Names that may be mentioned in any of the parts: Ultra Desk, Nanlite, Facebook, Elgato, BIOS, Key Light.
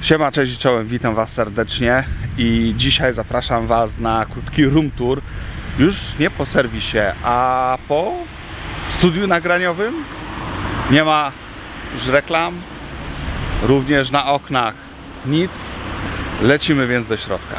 Siema, cześć i czołem, witam Was serdecznie i dzisiaj zapraszam Was na krótki room tour, już nie po serwisie, a po studiu nagraniowym. Nie ma już reklam, również na oknach nic, lecimy więc do środka.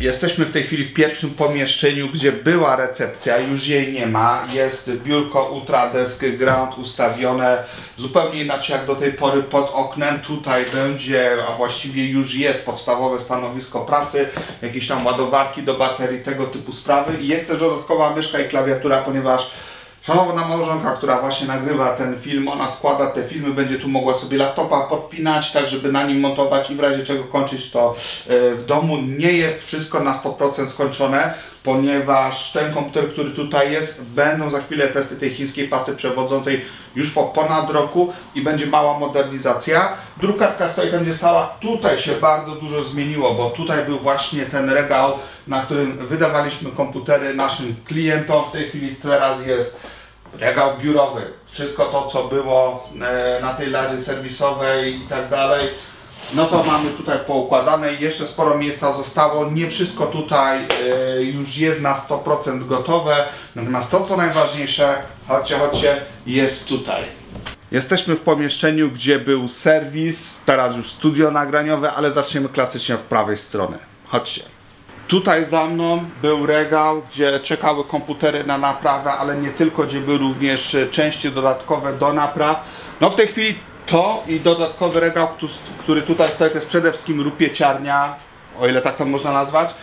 Jesteśmy w tej chwili w pierwszym pomieszczeniu, gdzie była recepcja, już jej nie ma. Jest biurko Ultra Desk Ground ustawione zupełnie inaczej jak do tej pory pod oknem. Tutaj będzie, a właściwie już jest, podstawowe stanowisko pracy, jakieś tam ładowarki do baterii, tego typu sprawy. I jest też dodatkowa myszka i klawiatura, ponieważ szanowna małżonka, która właśnie nagrywa ten film, ona składa te filmy, będzie tu mogła sobie laptopa podpinać, tak żeby na nim montować i w razie czego kończyć to w domu. Nie jest wszystko na 100% skończone, ponieważ ten komputer, który tutaj jest, będą za chwilę testy tej chińskiej pasty przewodzącej już po ponad roku i będzie mała modernizacja. Drukarka stoi tam, gdzie stała. Tutaj się bardzo dużo zmieniło, bo tutaj był właśnie ten regał, na którym wydawaliśmy komputery naszym klientom. W tej chwili teraz jest regał biurowy. Wszystko to, co było na tej ladzie serwisowej i tak dalej. No to mamy tutaj poukładane, jeszcze sporo miejsca zostało, nie wszystko tutaj już jest na 100% gotowe, natomiast to, co najważniejsze, chodźcie, jest tutaj. Jesteśmy w pomieszczeniu, gdzie był serwis, teraz już studio nagraniowe, ale zaczniemy klasycznie od prawej strony. Chodźcie. Tutaj za mną był regał, gdzie czekały komputery na naprawę, ale nie tylko, gdzie były również części dodatkowe do napraw. No w tej chwili to i dodatkowy regał, który tutaj stoi, to jest przede wszystkim rupieciarnia, o ile tak to można nazwać.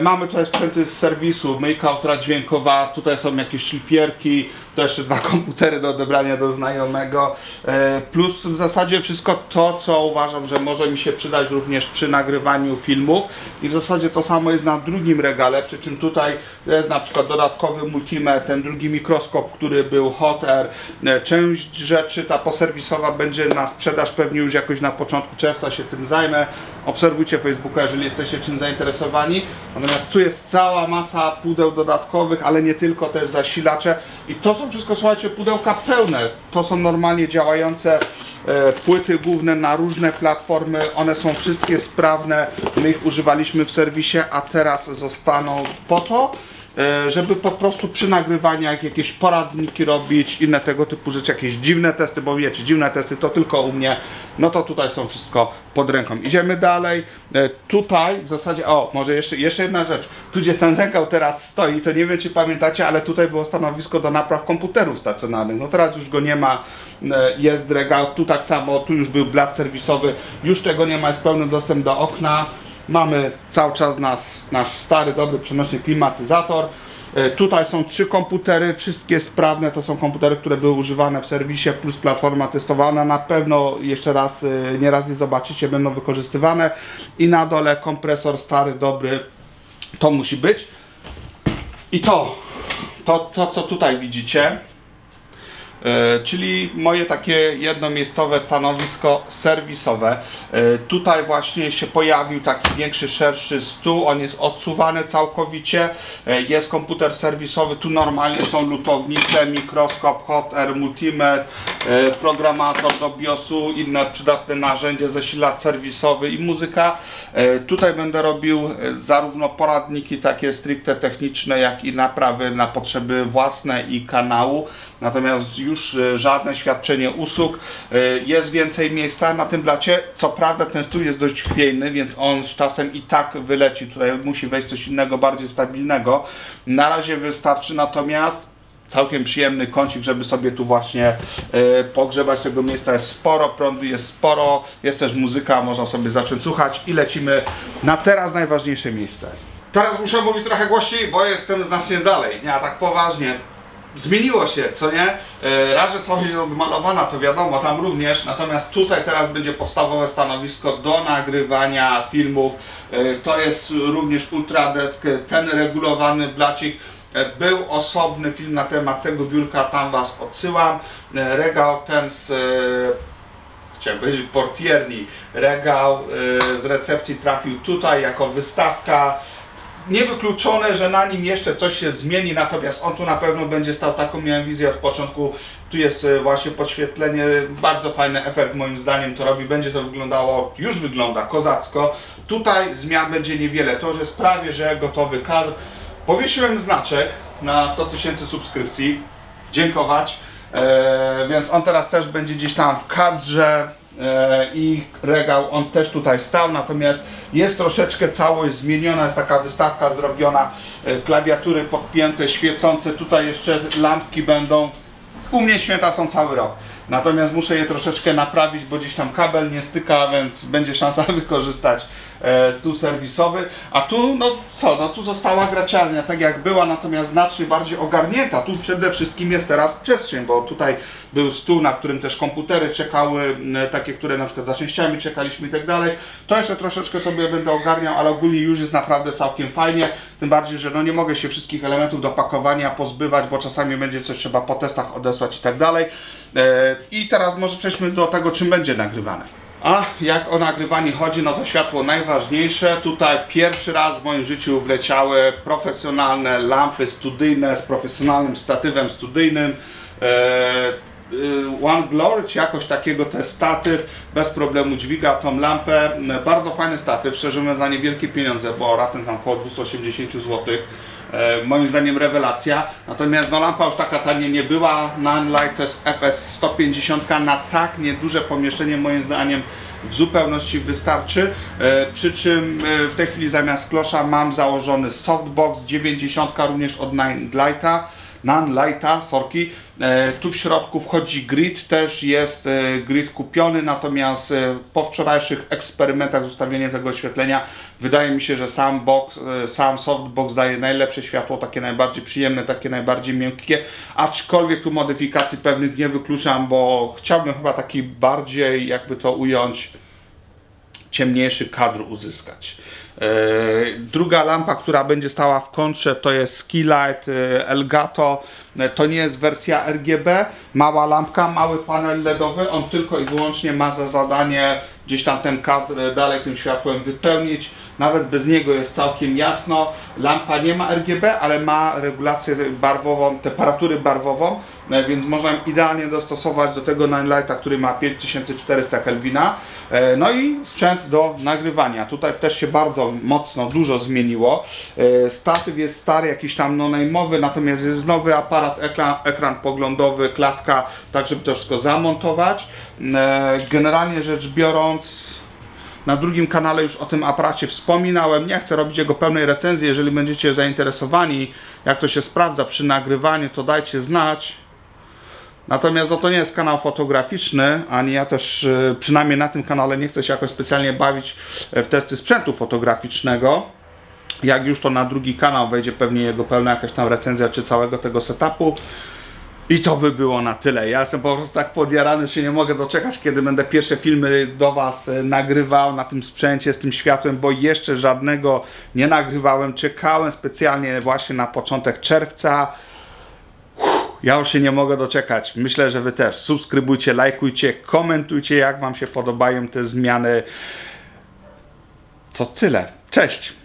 Mamy tutaj sprzęty z serwisu, myjka ultradźwiękowa, tutaj są jakieś szlifierki, to jeszcze dwa komputery do odebrania do znajomego. Plus w zasadzie wszystko to, co uważam, że może mi się przydać również przy nagrywaniu filmów. I w zasadzie to samo jest na drugim regale, przy czym tutaj jest na przykład dodatkowy multimetr, ten drugi mikroskop, który był hot air. Część rzeczy, ta poserwisowa, będzie na sprzedaż pewnie już jakoś na początku czerwca, się tym zajmę. Obserwujcie Facebooka, jeżeli jesteście czym zainteresowani. Natomiast tu jest cała masa pudeł dodatkowych, ale nie tylko, też zasilacze. I to są wszystko, słuchajcie, pudełka pełne. To są normalnie działające płyty główne na różne platformy. One są wszystkie sprawne. My ich używaliśmy w serwisie, a teraz zostaną po to, żeby po prostu przy nagrywaniach jakieś poradniki robić, inne tego typu rzeczy, jakieś dziwne testy, bo wiecie, dziwne testy to tylko u mnie, no to tutaj są wszystko pod ręką. Idziemy dalej, tutaj w zasadzie, o, może jeszcze jedna rzecz, tu gdzie ten regał teraz stoi, to nie wiem, czy pamiętacie, ale tutaj było stanowisko do napraw komputerów stacjonarnych, no teraz już go nie ma, jest regał, tu tak samo, tu już był blat serwisowy, już tego nie ma, jest pełny dostęp do okna. Mamy cały czas nasz stary, dobry, przenośny klimatyzator. Tutaj są trzy komputery, wszystkie sprawne, to są komputery, które były używane w serwisie, plus platforma testowana, na pewno jeszcze raz, nieraz je zobaczycie, będą wykorzystywane. I na dole kompresor stary, dobry, to musi być. I to co tutaj widzicie, czyli moje takie jednomiejscowe stanowisko serwisowe. Tutaj właśnie się pojawił taki większy, szerszy stół, on jest odsuwany całkowicie, jest komputer serwisowy, tu normalnie są lutownice, mikroskop, hot air, multimetr, programator do BIOS-u, inne przydatne narzędzie, zasilacz serwisowy i muzyka. Tutaj będę robił zarówno poradniki takie stricte techniczne, jak i naprawy na potrzeby własne i kanału, natomiast już żadne świadczenie usług. Jest więcej miejsca na tym blacie. Co prawda ten stół jest dość chwiejny, więc on z czasem i tak wyleci. Tutaj musi wejść coś innego, bardziej stabilnego. Na razie wystarczy natomiast całkiem przyjemny kącik, żeby sobie tu właśnie pogrzebać. Tego miejsca jest sporo, prądu jest sporo, jest też muzyka, można sobie zacząć słuchać i lecimy na teraz najważniejsze miejsce. Teraz muszę mówić trochę głośniej, bo jestem znacznie dalej. Nie, a tak poważnie. Zmieniło się, co nie? Raz, że całość jest odmalowana, to wiadomo, tam również, natomiast tutaj teraz będzie podstawowe stanowisko do nagrywania filmów. To jest również Ultra Desk, ten regulowany blacik. Był osobny film na temat tego biurka, tam Was odsyłam. Regał ten z, chciałem powiedzieć, portierni. Regał z recepcji trafił tutaj jako wystawka. niewykluczone, że na nim jeszcze coś się zmieni, natomiast on tu na pewno będzie stał, taką miałem wizję od początku. Tu jest właśnie podświetlenie, bardzo fajny efekt moim zdaniem to robi, będzie to wyglądało, już wygląda kozacko. Tutaj zmian będzie niewiele, to już jest prawie że gotowy kadr. Powiesiłem znaczek na 100 tysięcy subskrypcji, dziękować, więc on teraz też będzie gdzieś tam w kadrze. I regał, on też tutaj stał, natomiast jest troszeczkę całość zmieniona, jest taka wystawka zrobiona, klawiatury podpięte, świecące, tutaj jeszcze lampki będą. U mnie święta są cały rok, natomiast muszę je troszeczkę naprawić, bo gdzieś tam kabel nie styka, więc będzie szansa wykorzystać stół serwisowy. A tu, no co, no tu została graciarnia tak jak była, natomiast znacznie bardziej ogarnięta. Tu przede wszystkim jest teraz przestrzeń, bo tutaj był stół, na którym też komputery czekały, takie, które na przykład za częściami czekaliśmy i tak dalej. To jeszcze troszeczkę sobie będę ogarniał, ale ogólnie już jest naprawdę całkiem fajnie. Tym bardziej, że no nie mogę się wszystkich elementów do pakowania pozbywać, bo czasami będzie coś trzeba po testach odesłać i tak dalej. I teraz może przejdźmy do tego, czym będzie nagrywane. A jak o nagrywanie chodzi, no to światło najważniejsze. Tutaj pierwszy raz w moim życiu wleciały profesjonalne lampy studyjne z profesjonalnym statywem studyjnym. One Glory, czy jakoś takiego, to jest statyw, bez problemu dźwiga tą lampę. Bardzo fajny statyw, szczerze mówiąc za niewielkie pieniądze, bo ratem tam około 280 zł. Moim zdaniem rewelacja, natomiast no, lampa już taka tanie nie była. Nanlite to jest FS 150 na tak nieduże pomieszczenie, moim zdaniem w zupełności wystarczy, przy czym w tej chwili zamiast klosza mam założony softbox 90 również od Nanlite'a, sorki. Tu w środku wchodzi grid, też jest grid kupiony, natomiast po wczorajszych eksperymentach z ustawieniem tego oświetlenia wydaje mi się, że sam softbox daje najlepsze światło, takie najbardziej przyjemne, takie najbardziej miękkie, aczkolwiek tu modyfikacji pewnych nie wykluczam, bo chciałbym chyba taki bardziej, jakby to ująć, ciemniejszy kadr uzyskać. Druga lampa, która będzie stała w kontrze, to jest Key Light Elgato. To nie jest wersja RGB, mała lampka, mały panel LEDowy. On tylko i wyłącznie ma za zadanie gdzieś tam ten kadr dalej tym światłem wypełnić. Nawet bez niego jest całkiem jasno. Lampa nie ma RGB, ale ma regulację barwową, temperatury barwową, więc można idealnie dostosować do tego Nanlite'a, który ma 5400 Kelvina. No i sprzęt do nagrywania. Tutaj też się bardzo mocno, dużo zmieniło. Statyw jest stary, jakiś tam no-name'owy, natomiast jest nowy aparat, ekran poglądowy, klatka, tak żeby to wszystko zamontować. Generalnie rzecz biorąc, na drugim kanale już o tym aparacie wspominałem, nie chcę robić jego pełnej recenzji, jeżeli będziecie zainteresowani, jak to się sprawdza przy nagrywaniu, to dajcie znać. Natomiast no, to nie jest kanał fotograficzny, ani ja też przynajmniej na tym kanale nie chcę się jakoś specjalnie bawić w testy sprzętu fotograficznego. Jak już to na drugi kanał wejdzie pewnie jego pełna jakaś tam recenzja czy całego tego setupu. I to by było na tyle. Ja jestem po prostu tak podjarany, że się nie mogę doczekać, kiedy będę pierwsze filmy do Was nagrywał na tym sprzęcie, z tym światłem, bo jeszcze żadnego nie nagrywałem. Czekałem specjalnie właśnie na początek czerwca. Ja już się nie mogę doczekać. Myślę, że Wy też. Subskrybujcie, lajkujcie, komentujcie, jak Wam się podobają te zmiany. To tyle. Cześć!